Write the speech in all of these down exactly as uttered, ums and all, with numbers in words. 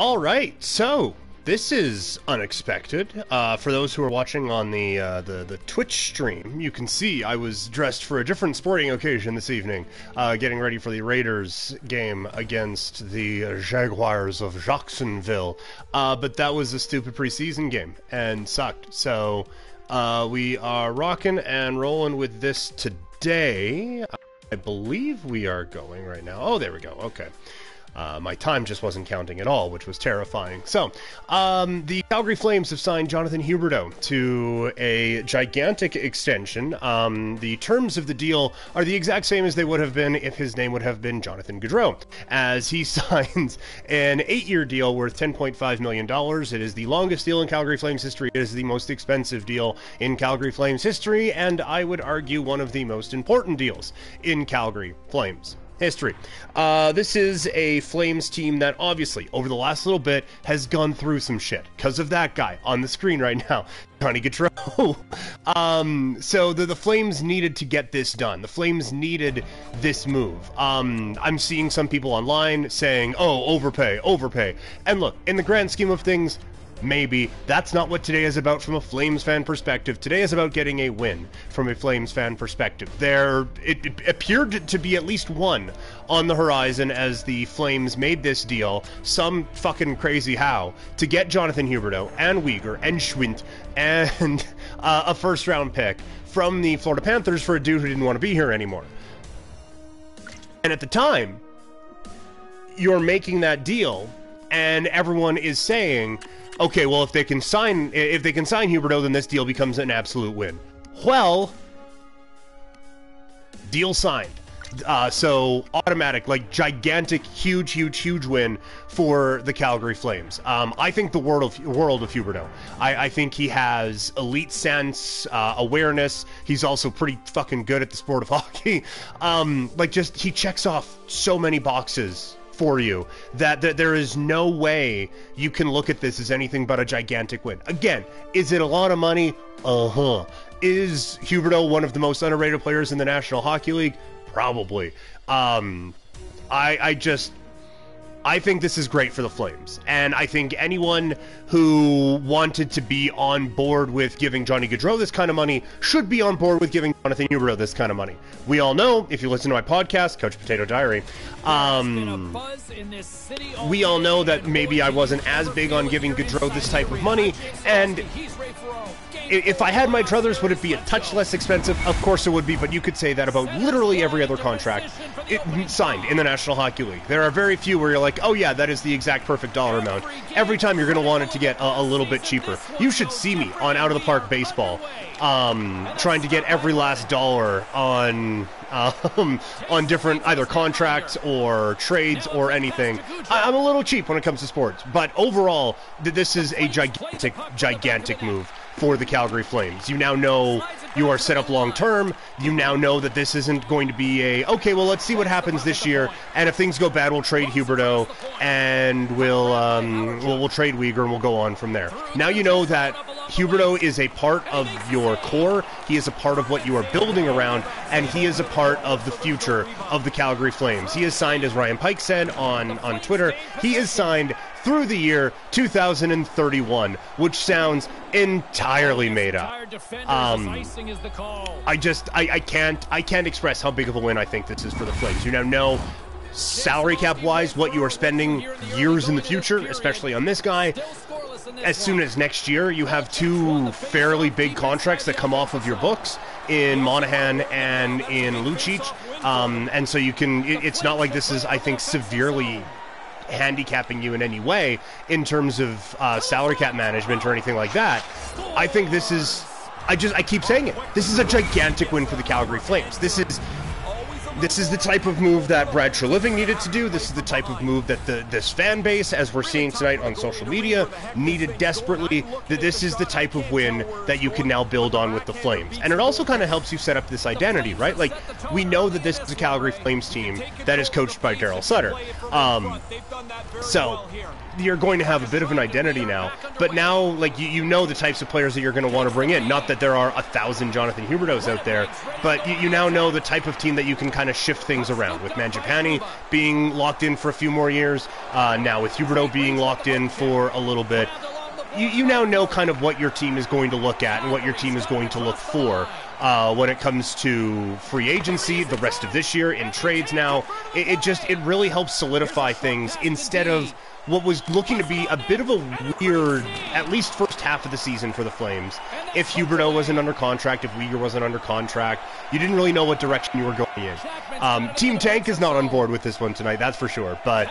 All right, so this is unexpected. Uh, for those who are watching on the, uh, the the Twitch stream, you can see I was dressed for a different sporting occasion this evening, uh, getting ready for the Raiders game against the Jaguars of Jacksonville. Uh, but that was a stupid preseason game and sucked. So uh, we are rocking and rolling with this today. I believe we are going right now. Oh, there we go. Okay. Uh, my time just wasn't counting at all, which was terrifying. So, um, the Calgary Flames have signed Jonathan Huberdeau to a gigantic extension. Um, the terms of the deal are the exact same as they would have been if his name would have been Jonathan Gaudreau, as he signs an eight-year deal worth ten point five million dollars. It is the longest deal in Calgary Flames history. It is the most expensive deal in Calgary Flames history, and I would argue one of the most important deals in Calgary Flames history. Uh, this is a Flames team that obviously, over the last little bit, has gone through some shit because of that guy on the screen right now, Johnny Gaudreau. um, so the, the Flames needed to get this done. The Flames needed this move. Um, I'm seeing some people online saying, oh, overpay, overpay. And look, in the grand scheme of things, maybe that's not what today is about from a Flames fan perspective. Today is about getting a win from a Flames fan perspective. There, it, it appeared to be at least one on the horizon as the Flames made this deal, some fucking crazy how, to get Jonathan Huberdeau and Weegar and Schwindt and uh, a first-round pick from the Florida Panthers for a dude who didn't want to be here anymore. And at the time, you're making that deal, and everyone is saying, okay, well, if they can sign, if they can sign Huberdeau, then this deal becomes an absolute win. Well, deal signed. Uh, so automatic, like gigantic, huge, huge, huge win for the Calgary Flames. Um, I think the world of, world of Huberdeau. I, I think he has elite sense, uh, awareness. He's also pretty fucking good at the sport of hockey. Um, like just, he checks off so many boxes for you that, that there is no way you can look at this as anything but a gigantic win. Again, is it a lot of money? Uh-huh. Is Huberdeau one of the most underrated players in the National Hockey League? Probably. Um, I, I just... I think this is great for the Flames, and I think anyone who wanted to be on board with giving Johnny Gaudreau this kind of money should be on board with giving Jonathan Huberdeau this kind of money. We all know, if you listen to my podcast, Couch Potato Diary, um, we all know that maybe I wasn't as big on giving Gaudreau this type of money, and if I had my druthers, would it be a touch less expensive? Of course it would be, but you could say that about literally every other contract it signed in the National Hockey League. There are very few where you're like, oh yeah, that is the exact perfect dollar amount. Every time you're going to want it to get a, a little bit cheaper. You should see me on Out of the Park Baseball um, trying to get every last dollar on um, on different either contracts or trades or anything. I, I'm a little cheap when it comes to sports, but overall, th this is a gigantic, gigantic move for the Calgary Flames. You now know you are set up long-term. You now know that this isn't going to be a, okay, well, let's see what happens this year, and if things go bad, we'll trade Huberdeau, and we'll, um, we'll, we'll trade Weegar, and we'll go on from there. Now you know that Huberdeau is a part of your core. He is a part of what you are building around, and he is a part of the future of the Calgary Flames. He is signed, as Ryan Pike said on, on Twitter, he is signed through the year two thousand thirty-one, which sounds entirely made up. Um, I just, I, I can't, I can't express how big of a win I think this is for the Flames. You now know, salary cap-wise, what you are spending years in the future, especially on this guy. As soon as next year, you have two fairly big contracts that come off of your books in Monahan and in Lucic. Um, and so you can, it, it's not like this is, I think, severely handicapping you in any way in terms of uh, salary cap management or anything like that. I think this is, I just, I keep saying it, this is a gigantic win for the Calgary Flames. This is, this is the type of move that Brad Treliving needed to do. This is the type of move that the, this fan base, as we're seeing tonight on social media, needed desperately. That this is the type of win that you can now build on with the Flames. And it also kind of helps you set up this identity, right? Like, we know that this is a Calgary Flames team that is coached by Daryl Sutter. Um, so you're going to have a bit of an identity now. But now, like, you, you know the types of players that you're going to want to bring in. Not that there are a thousand Jonathan Huberdeaus out there, but you, you now know the type of team that you can kind of kind of shift things around, with Mangiapane being locked in for a few more years, uh, now with Huberdeau being locked in for a little bit. You, you now know kind of what your team is going to look at and what your team is going to look for uh, when it comes to free agency, the rest of this year, in trades now. It, it just, it really helps solidify things instead of what was looking to be a bit of a weird, at least first half of the season for the Flames. If Huberdeau wasn't under contract, if Weegar wasn't under contract, you didn't really know what direction you were going in. Um, Team Tank is not on board with this one tonight, that's for sure, but...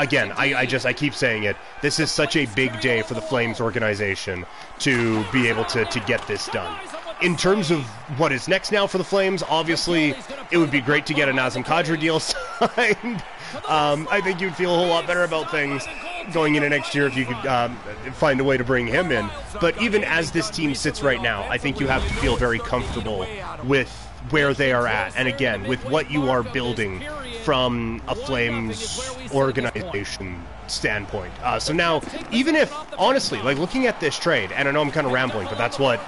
Again, I, I just, I keep saying it, this is such a big day for the Flames organization to be able to, to get this done. In terms of what is next now for the Flames, obviously, it would be great to get a Nazem Kadri deal signed. um, I think you'd feel a whole lot better about things going into next year if you could um, find a way to bring him in. But even as this team sits right now, I think you have to feel very comfortable with where they are at, and again, with what you are building from a Flames organization standpoint. Uh, so now, even if, honestly, like looking at this trade, and I know I'm kind of rambling, but that's what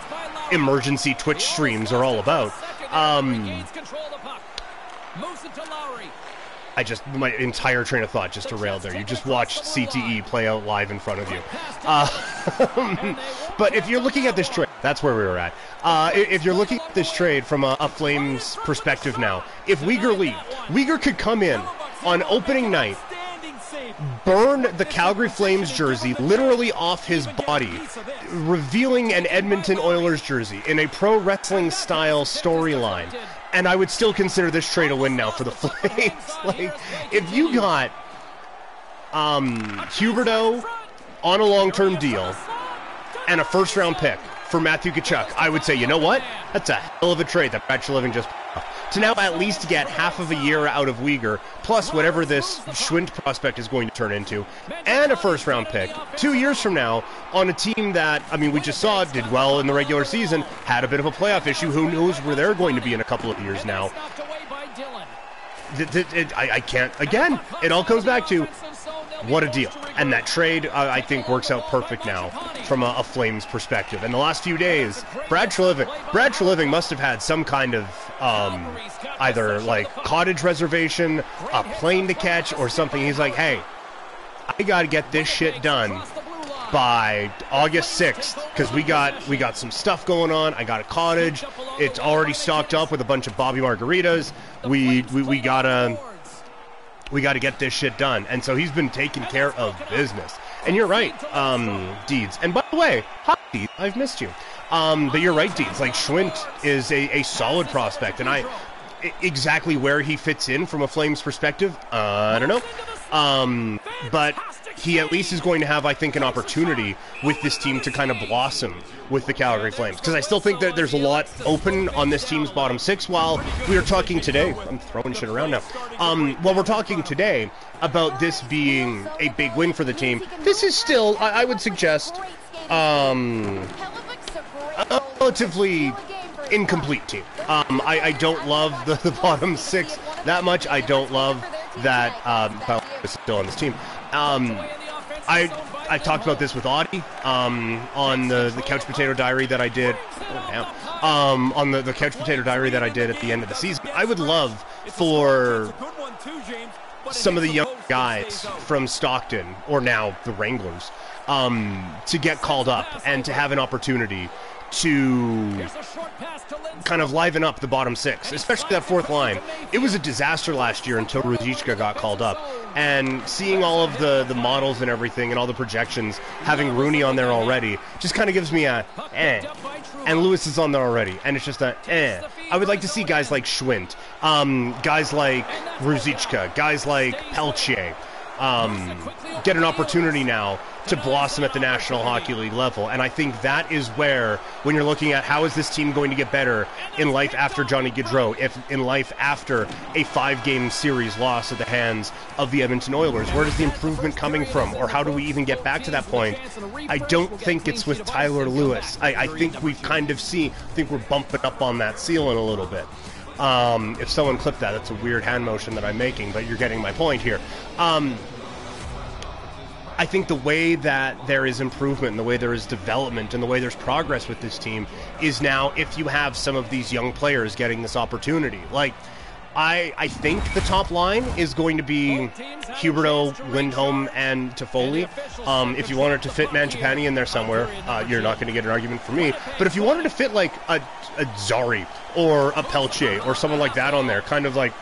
emergency Twitch streams are all about. Um, I just, my entire train of thought just derailed there. You just watched C T E play out live in front of you. Uh, but if you're looking at this trade, that's where we were at. Uh, if you're looking at this trade from a, a Flames perspective now, if Weegar leaves, Weegar could come in on opening night, burn the Calgary Flames jersey literally off his body, revealing an Edmonton Oilers jersey in a pro wrestling style storyline, and I would still consider this trade a win now for the Flames. Like, if you got um, Huberdeau on a long-term deal and a first-round pick for Matthew Tkachuk, I would say, you know what? That's a hell of a trade that Brad Treliving just to now at least get half of a year out of Weegar, plus whatever this Schwindt prospect is going to turn into, and a first-round pick two years from now on a team that, I mean, we just saw did well in the regular season, had a bit of a playoff issue. Who knows where they're going to be in a couple of years now? It, it, it, I, I can't, again, it all comes back to what a deal. And that trade, uh, I think, works out perfect now from a, a Flames perspective. In the last few days, Brad Treliving, Brad Treliving must have had some kind of um, either, like, cottage reservation, a plane to catch, or something. He's like, hey, I got to get this shit done by August sixth, because we got we got some stuff going on. I got a cottage. It's already stocked up with a bunch of Bobby Margaritas. We we, we got to... We got to get this shit done. And so he's been taking care of business. And you're right, um, Deeds. And by the way, hi, Deeds, I've missed you. Um, but you're right, Deeds. Like, Schwindt is a, a solid prospect. And I, exactly where he fits in from a Flames perspective, uh, I don't know. Um, but he at least is going to have, I think, an opportunity with this team to kind of blossom with the Calgary Flames. Because I still think that there's a lot open on this team's bottom six. While we are talking today, I'm throwing shit around now. Um, while we're talking today about this being a big win for the team, this is still, I, I would suggest, um, a relatively incomplete team. Um, I, I don't love the, the bottom six that much. I don't love that um, Kyle is still on this team. Um, I I talked about this with Audie um, on the, the Couch Potato Diary that I did. Oh, damn. Um, on the, the Couch Potato Diary that I did at the end of the season. I would love for some of the young guys from Stockton, or now the Wranglers, um, to get called up and to have an opportunity to kind of liven up the bottom six, especially that fourth line. It was a disaster last year until Ruzichka got called up. And seeing all of the, the models and everything and all the projections, having Rooney on there already, just kind of gives me a eh. And Lewis is on there already, and it's just a eh. I would like to see guys like Schwindt, um, guys like Ruzichka, guys like Peltier, um, get an opportunity now to blossom at the National Hockey League level. And I think that is where, when you're looking at how is this team going to get better in life after Johnny Gaudreau, if in life after a five-game series loss at the hands of the Edmonton Oilers, where is the improvement coming from? Or how do we even get back to that point? I don't think it's with Tyler Lewis. I, I think we've kind of seen, I think we're bumping up on that ceiling a little bit. Um, if someone clipped that, that's a weird hand motion that I'm making, but you're getting my point here. Um... I think the way that there is improvement and the way there is development and the way there's progress with this team is now if you have some of these young players getting this opportunity. Like, I, I think the top line is going to be Huberdeau, Lindholm, and Toffoli. Um, if you wanted to fit Mangiapane in there somewhere, uh, you're not going to get an argument from me. But if you wanted to fit, like, a, a Zari or a Pelche or someone like that on there, kind of like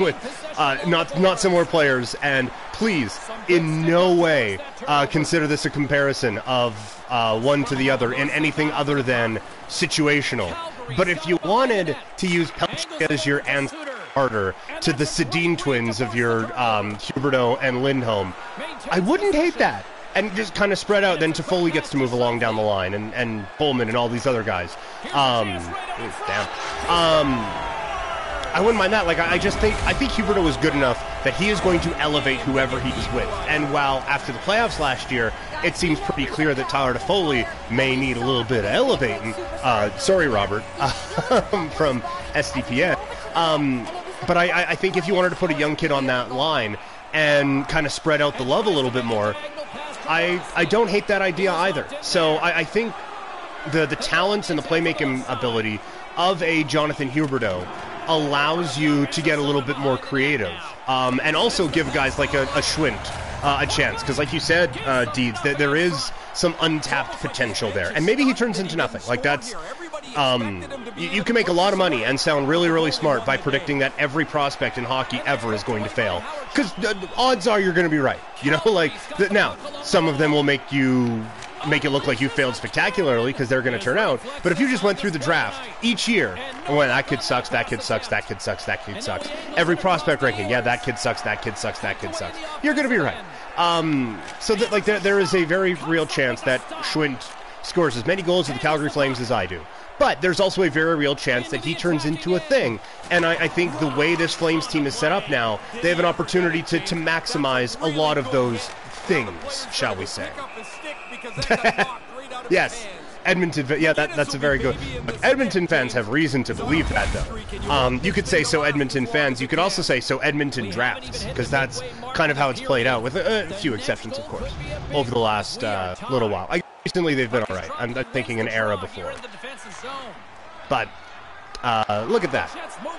with uh, not, not similar players, and please, in no way uh, consider this a comparison of uh, one to the other in anything other than situational. But if you wanted to use Pelche as your answer to the Sedin twins of your um, Huberdeau and Lindholm, I wouldn't hate that. And just kind of spread out, then Toffoli gets to move along down the line, and, and Bowman and all these other guys. Um, ooh, damn. Um, I wouldn't mind that. Like, I, I just think, I think Huberdeau was good enough that he is going to elevate whoever he's with. And while after the playoffs last year, it seems pretty clear that Tyler Toffoli may need a little bit of elevating. Uh, sorry, Robert, from S D P N. Um, but I, I think if you wanted to put a young kid on that line and kind of spread out the love a little bit more, I, I don't hate that idea either. So I, I think the, the talents and the playmaking ability of a Jonathan Huberdeau allows you to get a little bit more creative, um, and also give guys like a, a Schwindt uh, a chance, because like you said, uh, Deeds, that there is some untapped potential there, and maybe he turns into nothing. Like, that's um, you, you can make a lot of money and sound really, really smart by predicting that every prospect in hockey ever is going to fail, because uh, odds are you're going to be right. You know, like th- now some of them will make you make it look like you failed spectacularly because they're going to turn out. But if you just went through the draft each year and went, that kid sucks, that kid sucks, that kid sucks, that kid sucks, every prospect ranking, yeah, that kid sucks, that kid sucks, that kid sucks, you're going to be right. Um, so that, like, there, there is a very real chance that Schwindt scores as many goals with the Calgary Flames as I do. But there's also a very real chance that he turns into a thing. And I, I think the way this Flames team is set up now, they have an opportunity to, to maximize a lot of those things, shall we say. Yes, Edmonton, yeah, that, that's a very good... But Edmonton fans have reason to believe that, though. Um, you could say, so Edmonton fans. You could also say, so Edmonton drafts, because that's kind of how it's played out, with a, a few exceptions, of course, over the last uh, little while. I, recently, they've been all right. I'm not thinking an era before. But... Uh, look at that.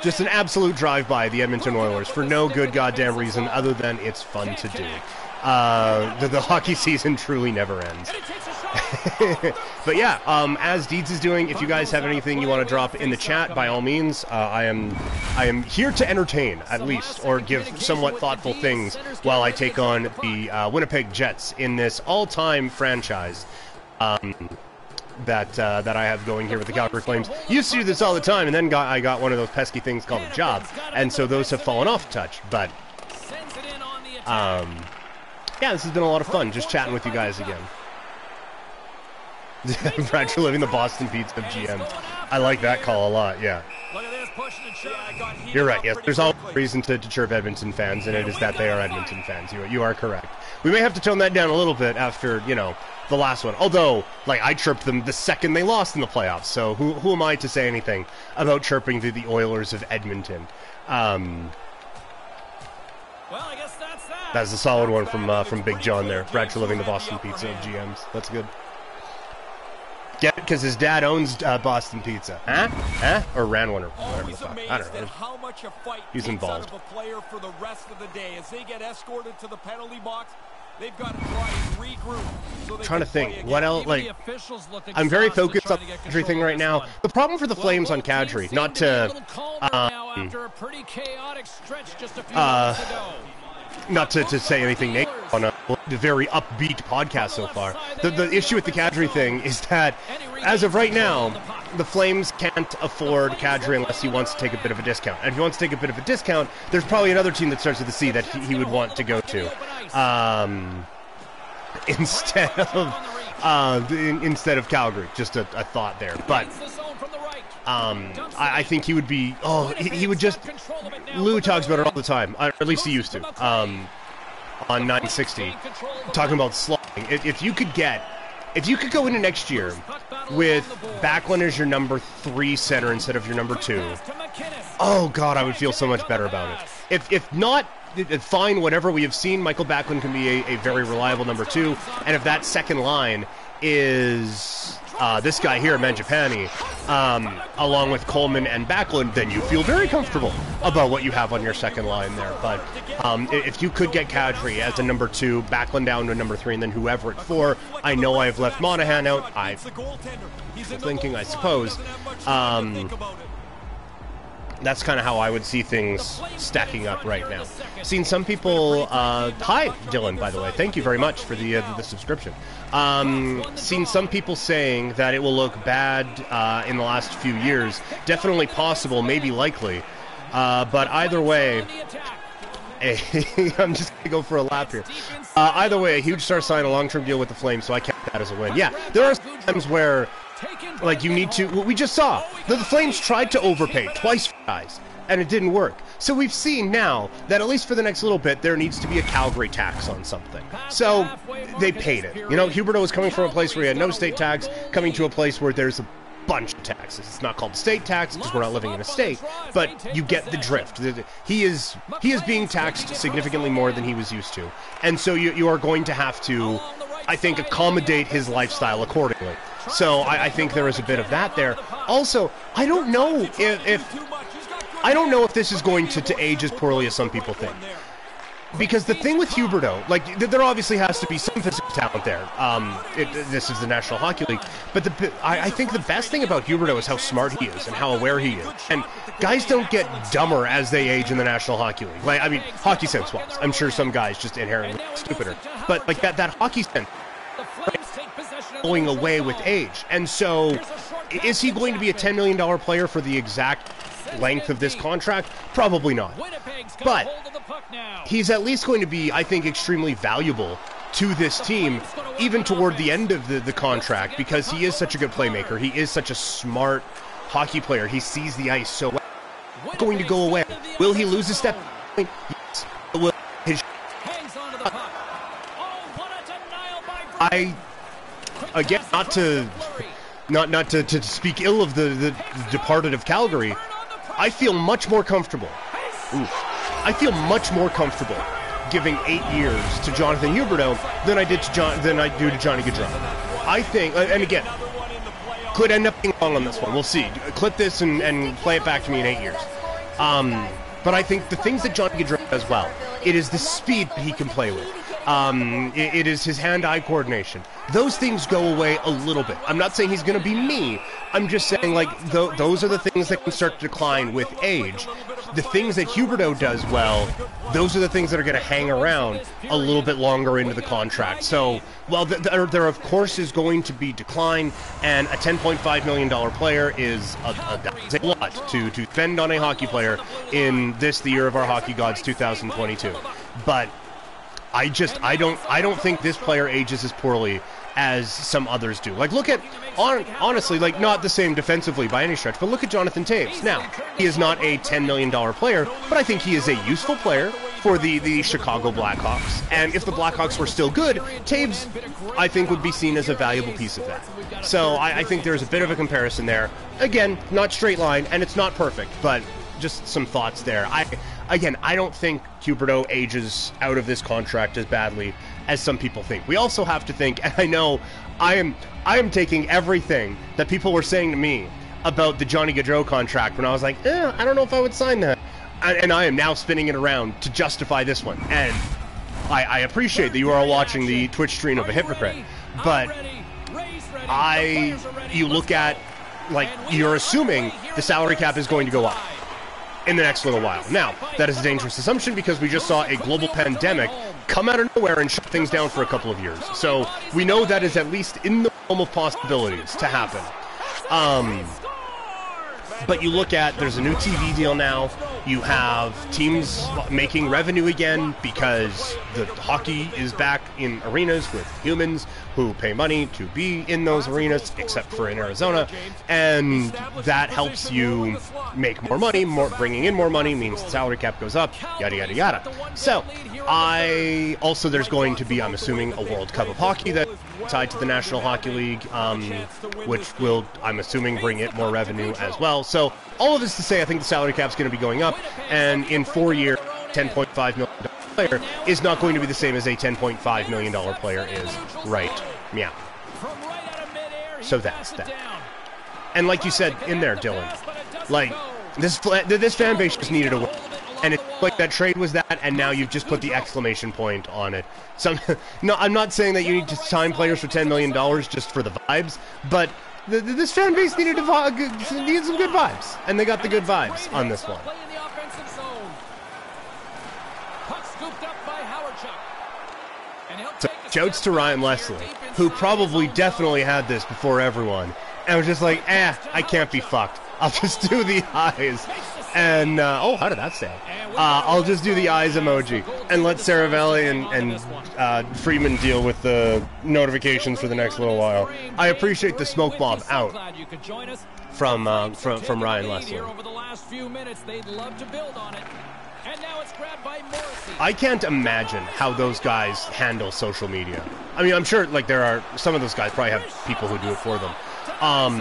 Just an absolute drive-by, the Edmonton Oilers, for no good goddamn reason other than it's fun to do. Uh, the, the hockey season truly never ends. But yeah, um, as Deeds is doing, if you guys have anything you want to drop in the chat, by all means, uh, I am I am here to entertain, at least, or give somewhat thoughtful things while I take on the uh, Winnipeg Jets in this all-time franchise. Um... that uh, that I have going here with the Calgary Flames. Used to do this all the time, and then got, I got one of those pesky things called a job, and so those have fallen off touch, but um, yeah, this has been a lot of fun, just chatting with you guys again. Brad Treliving, the Boston Pizza of G Ms. I like that call a lot, yeah. You're right, yes, there's always a reason to, to chirp Edmonton fans, and it is that they are Edmonton fans. You, you are correct. We may have to tone that down a little bit after, you know, the last one. Although, like, I chirped them the second they lost in the playoffs, so who who am I to say anything about chirping the, the Oilers of Edmonton? Um, well, I guess that's that. That's a solid one from uh, from Big John there. Brad Treliving, the Boston Pizza of G Ms. That's good. Get it? Because his dad owns uh, Boston Pizza. Huh? Huh? Or ran one or whatever the fuck. I don't know. He's involved. They've got to try and regroup, so they trying to think what else. Like, I'm very focused on Kadri thing right now. The problem for the Flames on Kadri, not to, um, uh, not to, to say anything negative on a very upbeat podcast so far. The the issue with the Kadri thing is that as of right now, the Flames can't afford Kadri unless he wants to take a bit of a discount. And if he wants to take a bit of a discount, there's probably another team that starts with a C that he, he would want to go to. Um, instead of uh, in, instead of Calgary, just a, a thought there. But um, I, I think he would be. Oh, he, he would just. Lou talks about it all the time, or at least he used to. Um, on nine sixty, talking about slogging. If, if you could get, if you could go into next year with Backlund as your number three center instead of your number two, oh God, I would feel so much better about it. If if not. Fine, whatever we have seen, Michael Backlund can be a, a very reliable number two, and if that second line is uh, this guy here, Mangiapane, um, along with Coleman and Backlund, then you feel very comfortable about what you have on your second line there. But um, if you could get Kadri as a number two, Backlund down to number three, and then whoever at four, I know I've left Monahan out. I'm thinking, I suppose. Um, That's kind of how I would see things stacking up right now. Seen some people... Uh, hi, Dylan, by the way. Thank you very much for the uh, the subscription. Um, seen some people saying that it will look bad uh, in the last few years. Definitely possible, maybe likely. Uh, but either way... I'm just going to go for a lap here. Uh, either way, a huge star sign, a long-term deal with the Flames, so I count that as a win. Yeah, there are times where... Like, you need to... What we just saw. The, the Flames tried to overpay twice for guys, and it didn't work. So we've seen now that at least for the next little bit, there needs to be a Calgary tax on something. So they paid it. You know, Huberdeau was coming from a place where he had no state tax, coming to a place where there's a bunch of taxes. It's not called state tax because we're not living in a state, but you get the drift. He is he is being taxed significantly more than he was used to. And so you, you are going to have to, I think, accommodate his lifestyle accordingly. So I, I think there is a bit of that there. Also, I don't know if, if I don't know if this is going to, to age as poorly as some people think. Because the thing with Huberdeau, like, there obviously has to be some physical talent there. Um, it, this is the National Hockey League. But the, I, I think the best thing about Huberdeau is how smart he is and how aware he is. And guys don't get dumber as they age in the National Hockey League. Like, I mean, hockey sense-wise. I'm sure some guys just inherently stupider. But, like, that, that hockey sense... going away with age. And so is he going to be a ten million dollar player for the exact length of this contract? Probably not. But he's at least going to be, I think, extremely valuable to this team, even toward the end of the, the contract, because he is such a good playmaker. He is such a smart hockey player. He sees the ice so well. It's going to go away. Will he lose a step? Yes. Will his... I... Again, not to not not to, to speak ill of the, the departed of Calgary, I feel much more comfortable. Oof. I feel much more comfortable giving eight years to Jonathan Huberdeau than I did to John than I do to Johnny Gaudreau. I think, and again, could end up being wrong on this one. We'll see. Clip this and, and play it back to me in eight years. Um, but I think the things that Johnny Gaudreau does well, it is the speed that he can play with. Um, it, it is his hand-eye coordination. Those things go away a little bit. I'm not saying he's going to be me. I'm just saying, like, th those are the things that can start to decline with age. The things that Huberdeau does well, those are the things that are going to hang around a little bit longer into the contract. So, well, th there, there, of course, is going to be decline, and a ten point five million dollar player is a, a, that's a lot to, to spend on a hockey player in this, the year of our hockey gods, two thousand twenty-two. But... I just, I don't, I don't think this player ages as poorly as some others do. Like, look at, on, honestly, like, not the same defensively by any stretch, but look at Jonathan Toews. Now, he is not a ten million dollar player, but I think he is a useful player for the, the Chicago Blackhawks. And if the Blackhawks were still good, Toews, I think, would be seen as a valuable piece of that. So I, I think there's a bit of a comparison there. Again, not straight line, and it's not perfect, but just some thoughts there. I... Again, I don't think Huberdeau ages out of this contract as badly as some people think. We also have to think, and I know I am I am taking everything that people were saying to me about the Johnny Gaudreau contract when I was like, eh, I don't know if I would sign that. And, and I am now spinning it around to justify this one. And I, I appreciate that you are watching the Twitch stream of a hypocrite, but I, you look at, like, you're assuming the salary cap is going to go up in the next little while. Now, that is a dangerous assumption because we just saw a global pandemic come out of nowhere and shut things down for a couple of years. So we know that is at least in the realm of possibilities to happen. Um, but you look at, there's a new T V deal now. You have teams making revenue again because the hockey is back in arenas with humans who pay money to be in those arenas, except for in Arizona, and that helps you make more money. More bringing in more money means the salary cap goes up, yada, yada, yada. So I also, there's going to be, I'm assuming, a World Cup of Hockey that's tied to the National Hockey League, um, which will, I'm assuming, bring it more revenue as well. So all of this to say, I think the salary cap's going to be going up, and in four years, ten point five million dollars player is not going to be the same as a ten point five million dollar player is right. Yeah. So that's that. And like you said in there, Dylan, like this this fan base just needed a win. And it's like that trade was that, and now you've just put the exclamation point on it. Some, no, I'm not saying that you need to sign players for ten million dollars just for the vibes, but the, the, this fan base needed, a, needed some good vibes, and they got the good vibes on this one. So, jokes to Ryan Leslie, who probably definitely had this before everyone, and was just like, eh, I can't be fucked. I'll just do the eyes. And, uh, oh, how did that sound? Uh, I'll just do the eyes emoji and let Saravelli and, and uh, Freeman deal with the notifications for the next little while. I appreciate the smoke bomb out from, uh, from, from Ryan Leslie. I can't imagine how those guys handle social media. I mean, I'm sure, like, there are some of those guys probably have people who do it for them. Um,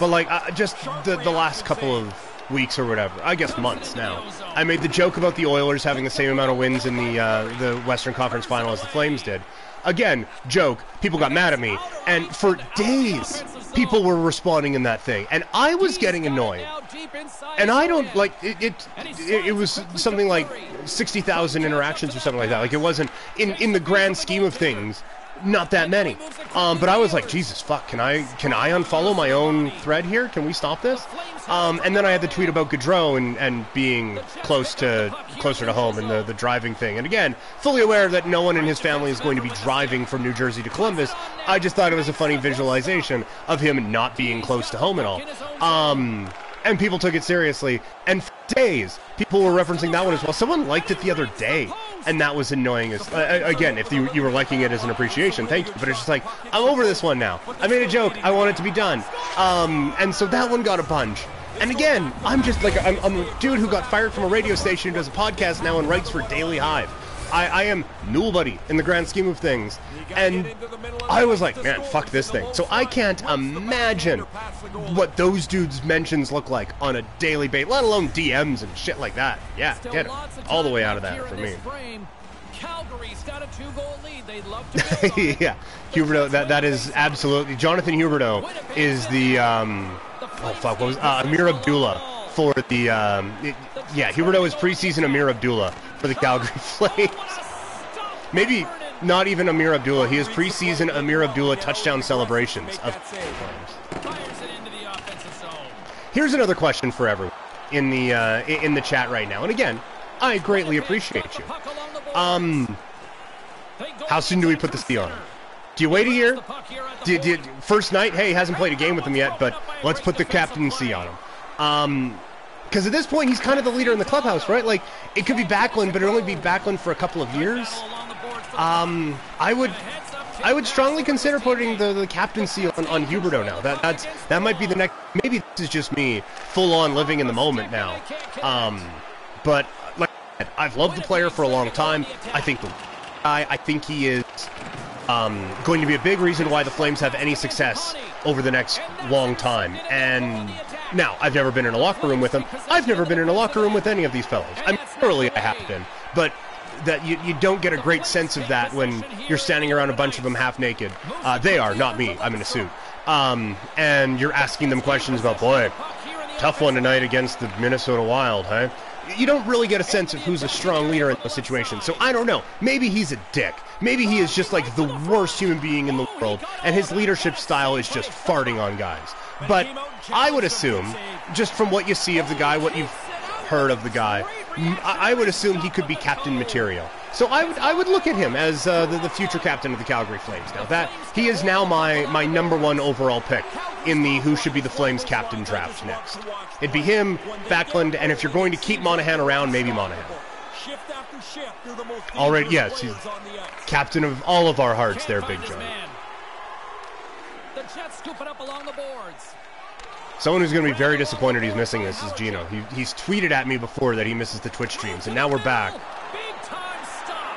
but, like, uh, just the, the last couple of weeks or whatever, I guess months now, I made the joke about the Oilers having the same amount of wins in the uh, the Western Conference Final as the Flames did. Again, joke, people got mad at me, and for days people were responding in that thing, and I was getting annoyed. And I don't, like, it it, it, it was something like sixty thousand interactions or something like that. Like, it wasn't, in, in the grand scheme of things, not that many. Um, but I was like, Jesus, fuck, can I can I unfollow my own thread here? Can we stop this? Um, and then I had the tweet about Gaudreau and, and being close to closer to home and the, the driving thing. And again, fully aware that no one in his family is going to be driving from New Jersey to Columbus. I just thought it was a funny visualization of him not being close to home at all. Um, and people took it seriously. And for days, people were referencing that one as well. Someone liked it the other day. And that was annoying. As, uh, again, if you, you were liking it as an appreciation, thank you. But it's just like, I'm over this one now. I made a joke. I want it to be done. Um, and so that one got a bunch. And again, I'm just like, I'm, I'm a dude who got fired from a radio station who does a podcast now and writes for Daily Hive. I, I am nobody in the grand scheme of things. And I was like, man, fuck this thing. So I can't imagine what those dudes' mentions look like on a daily basis, let alone D Ms and shit like that. Yeah, get it. All the way out of that for me. Calgary's got a two-goal lead. They'd love to yeah, Huberdeau, that, that is absolutely... Jonathan Huberdeau is the... Um, oh, fuck, what was... Uh, Amir Abdullah for the... Um, it, yeah, Huberdeau is preseason Amir Abdullah for the Calgary Flames. Maybe not even Amir Abdullah. He is preseason Amir Abdullah touchdown celebrations of Flames. Here's another question for everyone in the uh, in the chat right now. And again, I greatly appreciate you. Um, how soon do we put this D on? Do you wait a year? Do you, do you, first night? Hey, hasn't played a game with him yet, but let's put the captaincy on him. Um. Because at this point, he's kind of the leader in the clubhouse, right? Like, it could be Backlund, but it'll only be Backlund for a couple of years. Um, I would I would strongly consider putting the, the captaincy on, on Huberdeau now. That that's that might be the next... Maybe this is just me full-on living in the moment now. Um, but, like I said, I've loved the player for a long time. I think the guy, I think he is um, going to be a big reason why the Flames have any success over the next long time. And... Now, I've never been in a locker room with him. I've never been in a locker room with any of these fellows. I mean, surely I have been. But that you, you don't get a great sense of that when you're standing around a bunch of them half naked. Uh, they are, not me. I'm in a suit. Um, and you're asking them questions about, boy, tough one tonight against the Minnesota Wild, huh? You don't really get a sense of who's a strong leader in those situations. So I don't know. Maybe he's a dick. Maybe he is just like the worst human being in the world, and his leadership style is just farting on guys. But I would assume, just from what you see of the guy, what you've heard of the guy, I would assume he could be captain material. So I would I would look at him as uh, the, the future captain of the Calgary Flames. Now that he is now my my number one overall pick in the who should be the Flames captain draft next. It'd be him, Backlund, and if you're going to keep Monahan around, maybe Monahan. All right, yes, he's captain of all of our hearts there, Big John. The Jets scoop it up along the boards. Someone who's going to be very disappointed he's missing this is Gino. He, he's tweeted at me before that he misses the Twitch streams, and now we're back.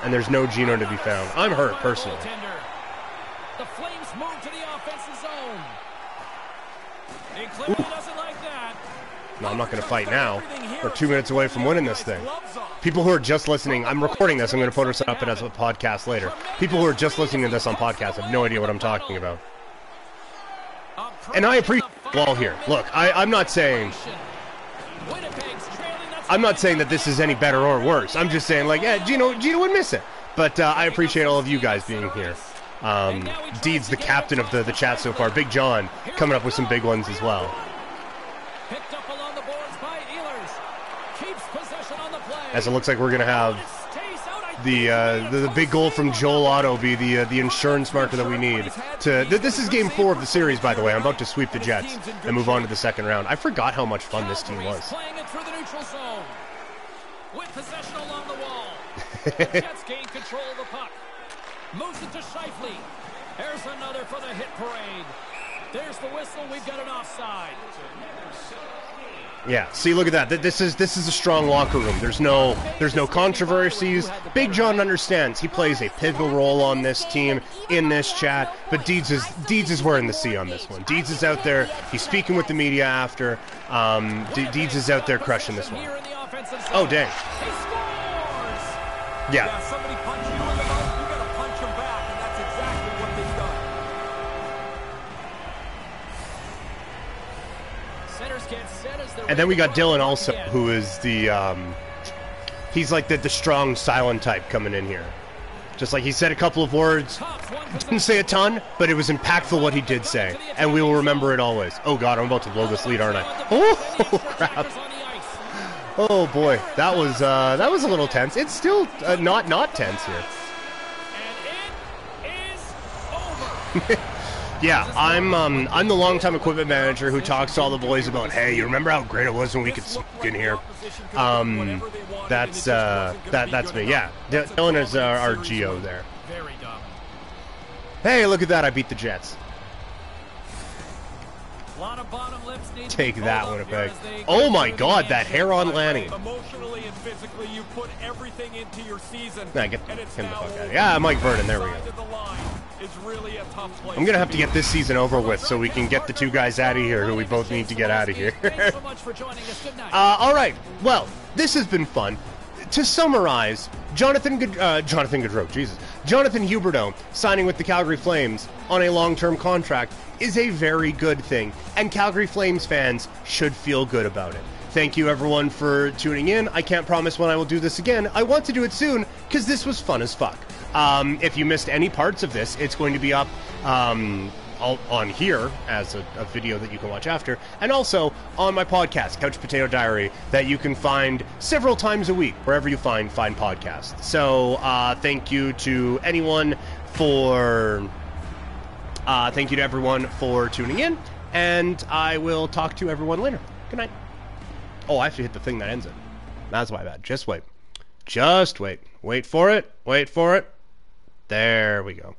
And there's no Gino to be found. I'm hurt, personally. The Flames move to the offensive zone. Doesn't like that. No, I'm not going to fight now. We're two minutes away from winning this thing. People who are just listening, I'm recording this. I'm going to put this up as a podcast later. People who are just listening to this on podcast have no idea what I'm talking about. And I appreciate Wall here. Look, I, I'm not saying... I'm not saying that this is any better or worse. I'm just saying, like, yeah, Gino, Gino would miss it. But uh, I appreciate all of you guys being here. Um, Deed's the captain of the, the chat so far. Big John coming up with some big ones as well. As it looks like we're going to have the, uh, the the big goal from Joel Otto be the uh, the insurance marker that we need. to. Th this is game four of the series, by the way. I'm about to sweep the Jets and move on to the second round. I forgot how much fun this team was. Jets gain control of the puck. Moves it to Scheifele. There's another for the hit parade. There's the whistle. We've got an offside. Yeah, see, look at that. This is this is a strong locker room. There's no there's no controversies. Big John understands. He plays a pivotal role on this team, in this chat. But Deeds is Deeds is wearing the C on this one. Deeds is out there. He's speaking with the media after. Um, De Deeds is out there crushing this one. Oh, dang. Yeah. And then we got Dylan also, who is the, um, he's like the, the strong silent type coming in here. Just like he said a couple of words, didn't say a ton, but it was impactful what he did say. And we will remember it always. Oh God, I'm about to blow this lead, aren't I? Oh, crap. Oh boy, that was, uh, that was a little tense. It's still uh, not, not tense here. And it is over. Yeah, I'm um, I'm the longtime equipment manager who talks to all the boys about, hey, you remember how great it was when we could smoke in here? Um, that's uh, that that's me. Yeah, Dylan is our, our G O there. Hey, look at that! I beat the Jets. Take that, Winnipeg! Oh my God, that hair on Lanny! Nah, get him the fuck out! Yeah, Mike Vernon. There we go. Really a tough place. I'm going to have to get this season over with so we can get the two guys out of here who we both need to get out of here. uh, all right. Well, this has been fun. To summarize, Jonathan uh, Jonathan Gaudreau, Jesus, Jonathan Huberdeau signing with the Calgary Flames on a long-term contract is a very good thing, and Calgary Flames fans should feel good about it. Thank you, everyone, for tuning in. I can't promise when I will do this again. I want to do it soon because this was fun as fuck. Um, if you missed any parts of this, it's going to be up um, all, on here as a, a video that you can watch after, and also on my podcast, Couch Potato Diary, that you can find several times a week, wherever you find find podcasts. So uh, thank you to anyone for... Uh, thank you to everyone for tuning in, and I will talk to everyone later. Good night. Oh, I actually hit the thing that ends it. That's my bad. Just wait. Just wait. Wait for it. Wait for it. There we go.